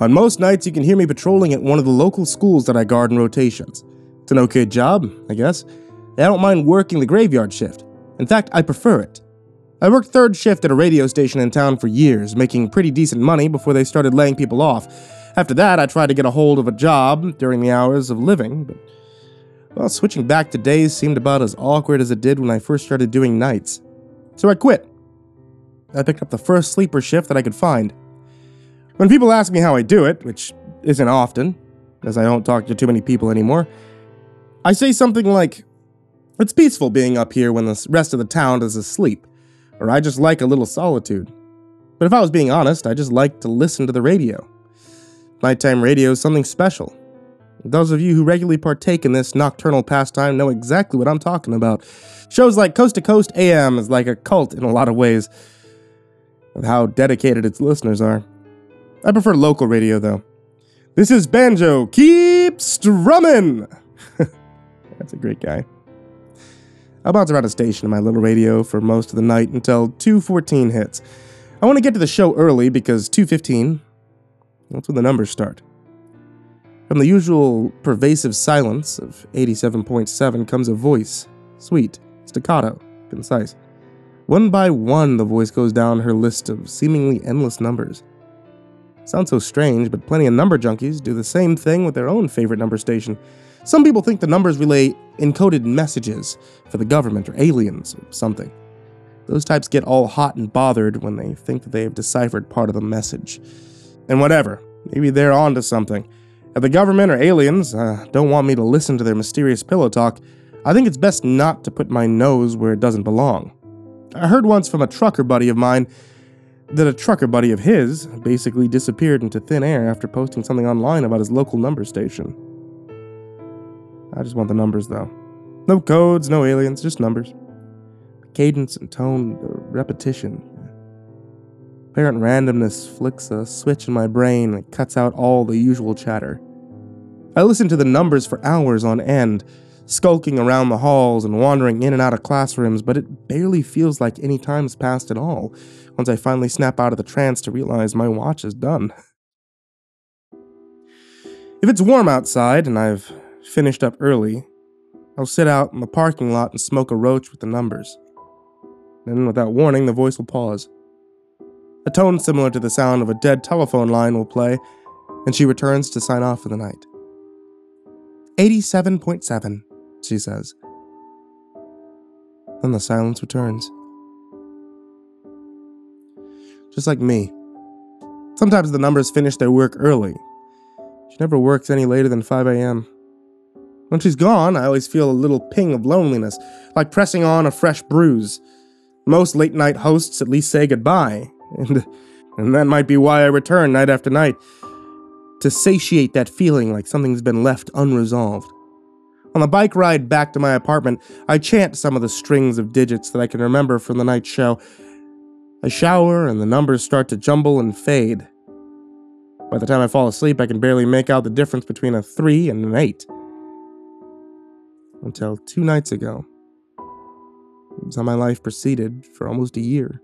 On most nights, you can hear me patrolling at one of the local schools that I guard in rotations. It's an okay job, I guess. I don't mind working the graveyard shift. In fact, I prefer it. I worked third shift at a radio station in town for years, making pretty decent money before they started laying people off. After that, I tried to get a hold of a job during the hours of living, but well, switching back to days seemed about as awkward as it did when I first started doing nights. So I quit. I picked up the first sleeper shift that I could find. When people ask me how I do it, which isn't often, as I don't talk to too many people anymore, I say something like, "It's peaceful being up here when the rest of the town is asleep," or "I just like a little solitude." But if I was being honest, I just like to listen to the radio. Nighttime radio is something special. Those of you who regularly partake in this nocturnal pastime know exactly what I'm talking about. Shows like Coast to Coast AM is like a cult in a lot of ways, of how dedicated its listeners are. I prefer local radio, though. This is Banjo. Keep strummin'! That's a great guy. I bounce around a station in my little radio for most of the night until 2:14 hits. I want to get to the show early because 2:15, that's when the numbers start. From the usual pervasive silence of 87.7 comes a voice, sweet, staccato, concise. One by one, the voice goes down her list of seemingly endless numbers. Sounds so strange, but plenty of number junkies do the same thing with their own favorite number station. Some people think the numbers relay encoded messages for the government or aliens or something. Those types get all hot and bothered when they think that they have deciphered part of the message. And whatever, maybe they're onto something. If the government or aliens don't want me to listen to their mysterious pillow talk, I think it's best not to put my nose where it doesn't belong. I heard once from a trucker buddy of mine that a trucker buddy of his basically disappeared into thin air after posting something online about his local number station. I just want the numbers, though. No codes, no aliens, just numbers. Cadence and tone, repetition. Apparent randomness flicks a switch in my brain and cuts out all the usual chatter. I listen to the numbers for hours on end, skulking around the halls and wandering in and out of classrooms, but it barely feels like any time's passed at all, once I finally snap out of the trance to realize my watch is done. If it's warm outside and I've finished up early, I'll sit out in the parking lot and smoke a roach with the numbers. Then, without warning, the voice will pause. A tone similar to the sound of a dead telephone line will play, and she returns to sign off for the night. 87.7. she says. Then the silence returns. Just like me. Sometimes the numbers finish their work early. She never works any later than 5 a.m. When she's gone, I always feel a little ping of loneliness, like pressing on a fresh bruise. Most late-night hosts at least say goodbye, and that might be why I return night after night, to satiate that feeling like something's been left unresolved. On the bike ride back to my apartment, I chant some of the strings of digits that I can remember from the night show. I shower, and the numbers start to jumble and fade. By the time I fall asleep, I can barely make out the difference between a 3 and an 8. Until 2 nights ago. It was how my life proceeded for almost a year.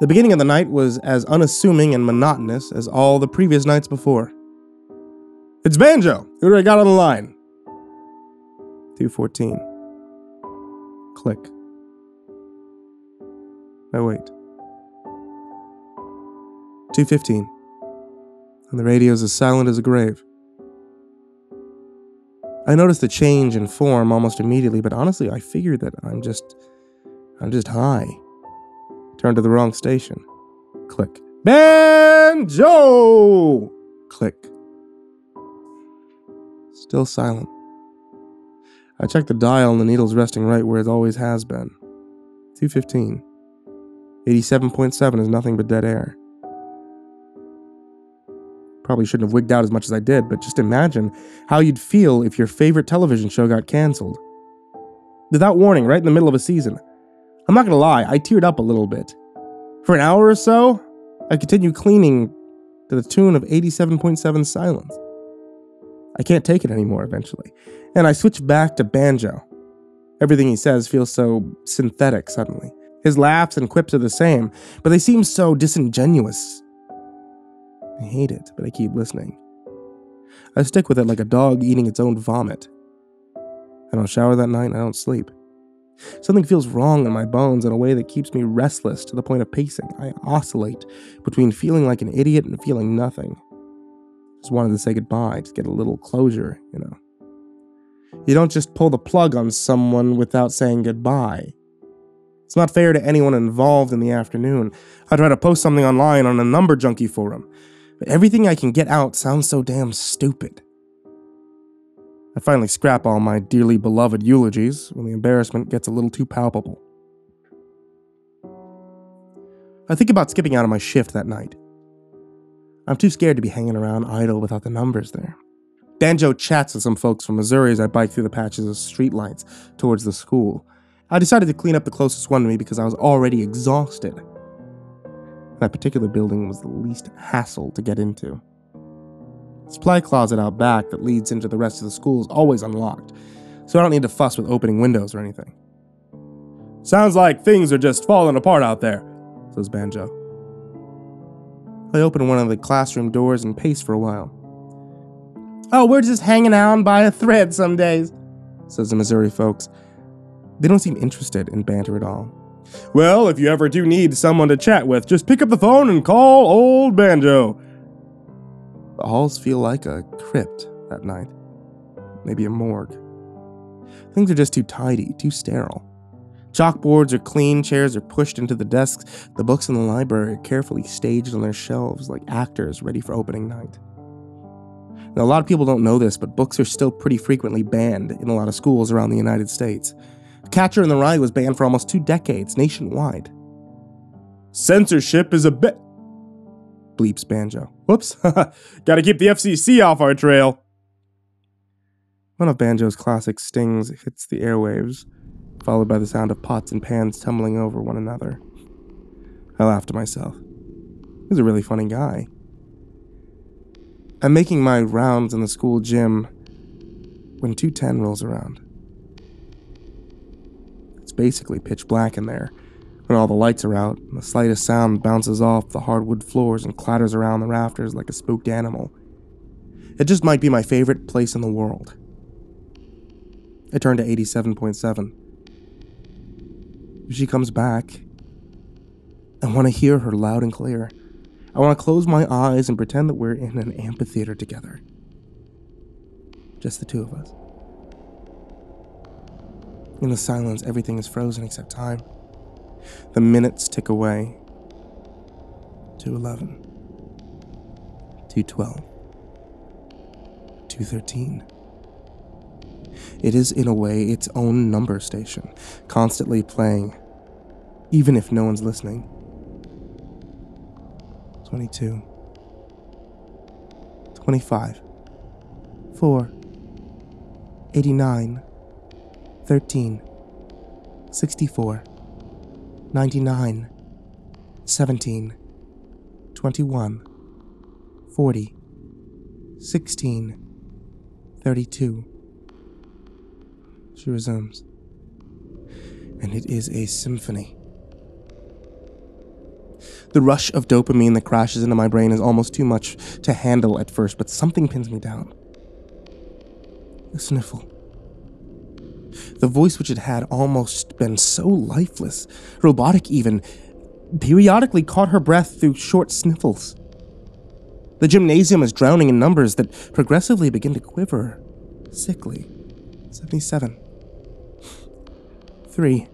The beginning of the night was as unassuming and monotonous as all the previous nights before. "It's Banjo! Who do I got on the line?" 2:14. Click. I wait. 2:15. And the radio's as silent as a grave. I notice the change in form almost immediately, but honestly, I figure that I'm just high. Turn to the wrong station. Click. Banjo! Click. Still silent. I check the dial and the needle's resting right where it always has been. 2:15. 87.7 is nothing but dead air. Probably shouldn't have wigged out as much as I did, but just imagine how you'd feel if your favorite television show got canceled. Without warning, right in the middle of a season. I'm not going to lie, I teared up a little bit. For an hour or so, I continued cleaning to the tune of 87.7 silence. I can't take it anymore eventually, and I switch back to Banjo. Everything he says feels so synthetic suddenly. His laughs and quips are the same, but they seem so disingenuous. I hate it, but I keep listening. I stick with it like a dog eating its own vomit. I don't shower that night, and I don't sleep. Something feels wrong in my bones in a way that keeps me restless to the point of pacing. I oscillate between feeling like an idiot and feeling nothing. Just wanted to say goodbye, to get a little closure, you know. You don't just pull the plug on someone without saying goodbye. It's not fair to anyone involved in the afternoon. I try to post something online on a number junkie forum, but everything I can get out sounds so damn stupid. I finally scrap all my dearly beloved eulogies when the embarrassment gets a little too palpable. I think about skipping out of my shift that night. I'm too scared to be hanging around idle without the numbers there. Banjo chats with some folks from Missouri as I bike through the patches of streetlights towards the school. I decided to clean up the closest one to me because I was already exhausted. That particular building was the least hassle to get into. The supply closet out back that leads into the rest of the school is always unlocked, so I don't need to fuss with opening windows or anything. "Sounds like things are just falling apart out there," says Banjo. I open one of the classroom doors and pace for a while. "Oh, we're just hanging out by a thread some days," says the Missouri folks. They don't seem interested in banter at all. "Well, if you ever do need someone to chat with, just pick up the phone and call old Banjo." The halls feel like a crypt that night. Maybe a morgue. Things are just too tidy, too sterile. Chalkboards are clean, chairs are pushed into the desks, the books in the library are carefully staged on their shelves like actors ready for opening night. Now, a lot of people don't know this, but books are still pretty frequently banned in a lot of schools around the United States. Catcher in the Rye was banned for almost 2 decades nationwide. "Censorship is a bit," bleeps Banjo. "Whoops, gotta keep the FCC off our trail." One of Banjo's classic stings hits the airwaves, followed by the sound of pots and pans tumbling over one another. I laugh to myself. He's a really funny guy. I'm making my rounds in the school gym when 2:10 rolls around. It's basically pitch black in there when all the lights are out, and the slightest sound bounces off the hardwood floors and clatters around the rafters like a spooked animal. It just might be my favorite place in the world. I turn to 87.7. If she comes back, I want to hear her loud and clear. I want to close my eyes and pretend that we're in an amphitheater together. Just the two of us. In the silence, everything is frozen except time. The minutes tick away. 2:11. 2:12. 2:13. It is, in a way, its own number station, constantly playing, even if no one's listening. 22. 25. 4. 89. 13. 64. 99, 17, 21, 40, 16, 32. She resumes. And it is a symphony. The rush of dopamine that crashes into my brain is almost too much to handle at first, but something pins me down. A sniffle. The voice which it had almost been so lifeless, robotic even, periodically caught her breath through short sniffles. The gymnasium is drowning in numbers that progressively begin to quiver, sickly. 77. 3.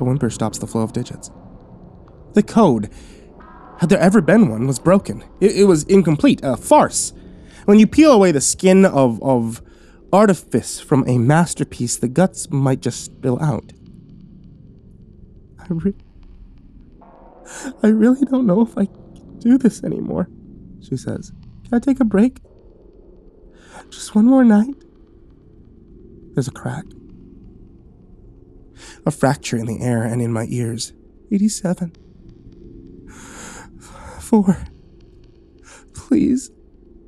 A whimper stops the flow of digits. The code, had there ever been one, was broken. It was incomplete, a farce. When you peel away the skin of artifice from a masterpiece, the guts might just spill out. I really don't know if I can do this anymore, she says. Can I take a break? Just one more night? There's a crack. A fracture in the air and in my ears. 87. 4. Please.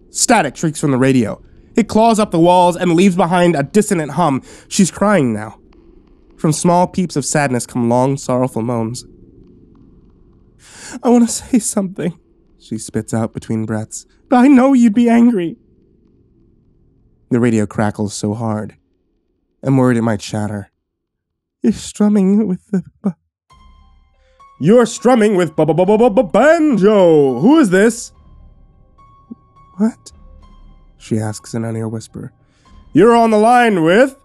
Static shrieks from the radio. It claws up the walls and leaves behind a dissonant hum. She's crying now. From small peeps of sadness come long, sorrowful moans. I want to say something, she spits out between breaths. I know you'd be angry. The radio crackles so hard. I'm worried it might shatter. You're strumming with the... You're strumming with Banjo! Who is this? What? She asks in an ear whisper. You're on the line with...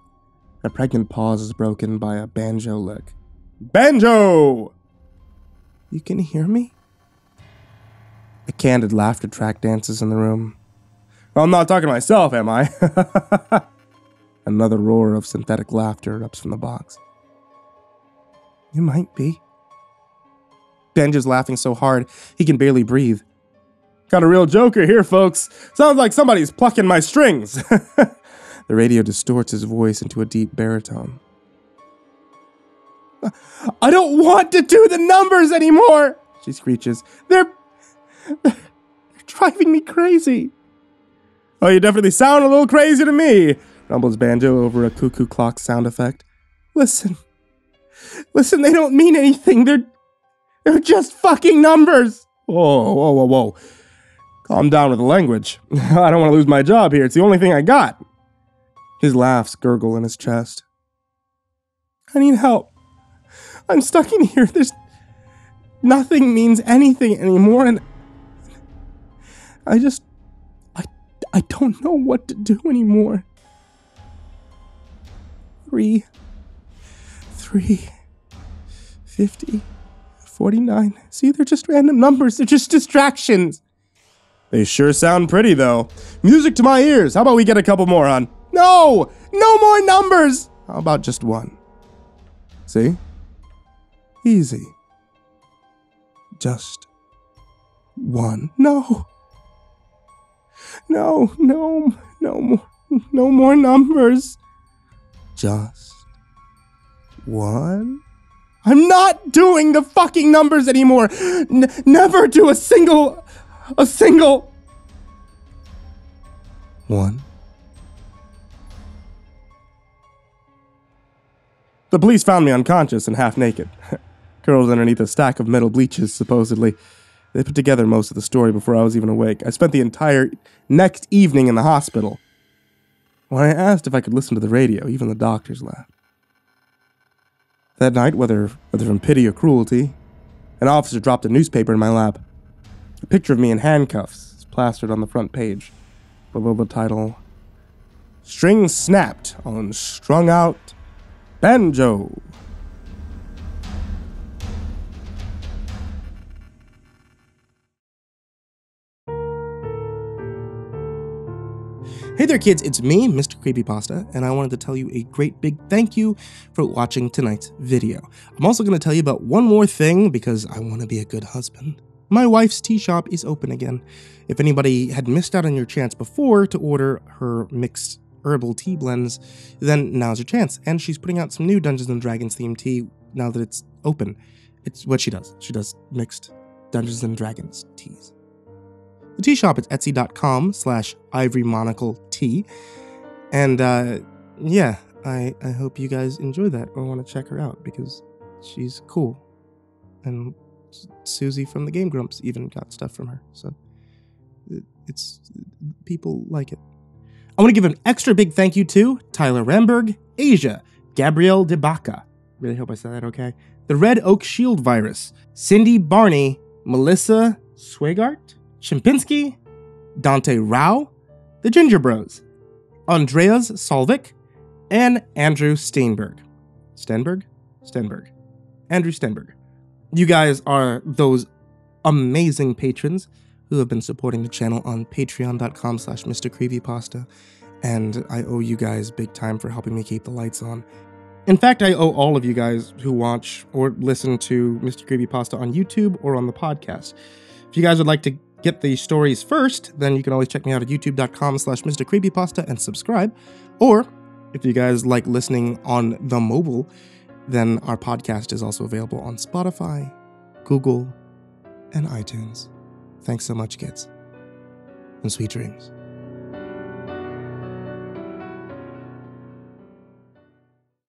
A pregnant pause is broken by a banjo lick. Banjo! You can hear me? A candid laughter track dances in the room. Well, I'm not talking to myself, am I? Another roar of synthetic laughter erupts from the box. You might be. Benja's laughing so hard, he can barely breathe. Got a real joker here, folks. Sounds like somebody's plucking my strings. The radio distorts his voice into a deep baritone. I don't want to do the numbers anymore, she screeches. They're driving me crazy. Oh, you definitely sound a little crazy to me, rumbles Banjo over a cuckoo clock sound effect. Listen, they don't mean anything. They're just fucking numbers. Whoa, whoa, whoa, whoa. Calm down with the language. I don't want to lose my job here. It's the only thing I got. His laughs gurgle in his chest. I need help. I'm stuck in here. There's nothing means anything anymore, and I don't know what to do anymore. Three, 50, 49. See, they're just random numbers. They're just distractions. They sure sound pretty, though. Music to my ears. How about we get a couple more on? No! No more numbers! How about just one? See? Easy. Just one. No! No, no, no more. No more numbers. Just one? I'm not doing the fucking numbers anymore! Never do a single... One. The police found me unconscious and half-naked, curled underneath a stack of metal bleachers, supposedly. They put together most of the story before I was even awake. I spent the entire next evening in the hospital. When I asked if I could listen to the radio, even the doctors laughed. That night, whether from pity or cruelty, an officer dropped a newspaper in my lap. A picture of me in handcuffs is plastered on the front page, below the title, Strings Snapped on Strung Out... Banjo. Hey there kids, it's me, Mr. CreepyPasta, and I wanted to tell you a great big thank you for watching tonight's video. I'm also going to tell you about one more thing because I want to be a good husband. My wife's tea shop is open again. If anybody had missed out on your chance before to order her mixed herbal tea blends, then now's your chance. And she's putting out some new Dungeons and Dragons themed tea now that it's open. It's what she does. She does mixed Dungeons and Dragons teas. The tea shop is etsy.com/ivorymonocle tea. And yeah, I hope you guys enjoy that or want to check her out because she's cool. And Susie from the Game Grumps even got stuff from her. So it's people like it. I want to give an extra big thank you to Tyler Remberg, Asia, Gabrielle DeBaca, really hope I said that okay, the Red Oak Shield Virus, Cindy Barney, Melissa Swegart, Chimpinski, Dante Rao, The Ginger Bros, Andreas Salvik, and Andrew Steinberg. Andrew Steinberg. You guys are those amazing patrons who have been supporting the channel on patreon.com/MrCreepyPasta, and I owe you guys big time for helping me keep the lights on. In fact, I owe all of you guys who watch or listen to Mr. CreepyPasta on YouTube or on the podcast. If you guys would like to get the stories first, then you can always check me out at youtube.com/MrCreepyPasta and subscribe. Or, if you guys like listening on the mobile, then our podcast is also available on Spotify, Google, and iTunes. Thanks so much, kids, and sweet dreams.